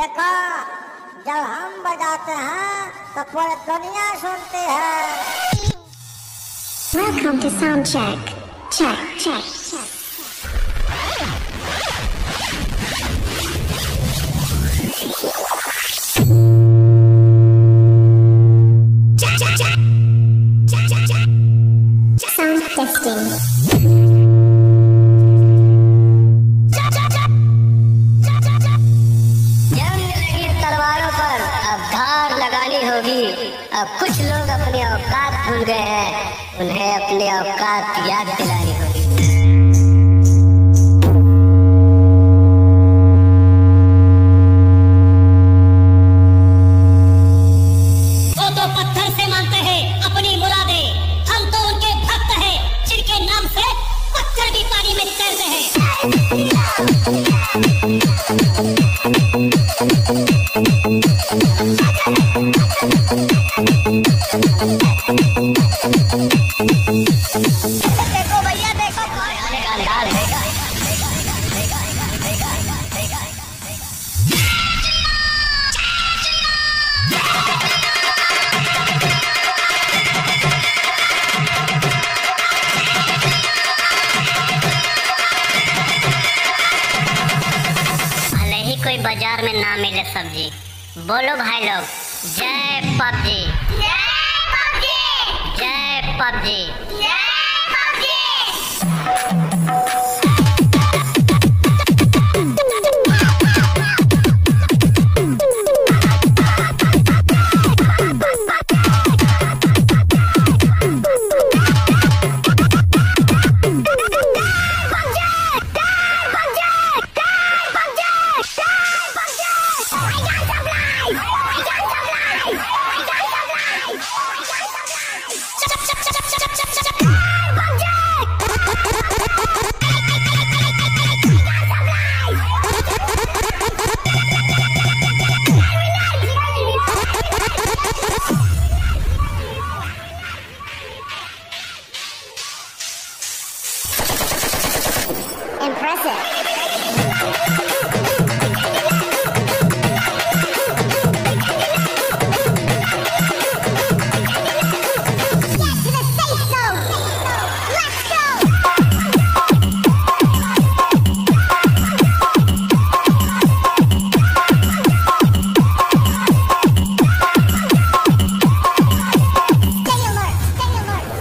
देखो जब हम बजाते हैं तो पूरी दुनिया सुनती है। Welcome to sound check. Check, check, check. Sound testing. कुछ लोग अपनी औकात भूल गए हैं, उन्हें अपनी औकात याद दिलानी होगी। वो तो पत्थर से मांगते हैं अपनी मुरादें, हम तो उनके भक्त हैं जिनके नाम से पत्थर भी पानी में तैरते हैं। बाजार में ना मिले सब्जी, बोलो भाई लोग जय पबजी, जय पबजी, जय पबजी, जय पबजी।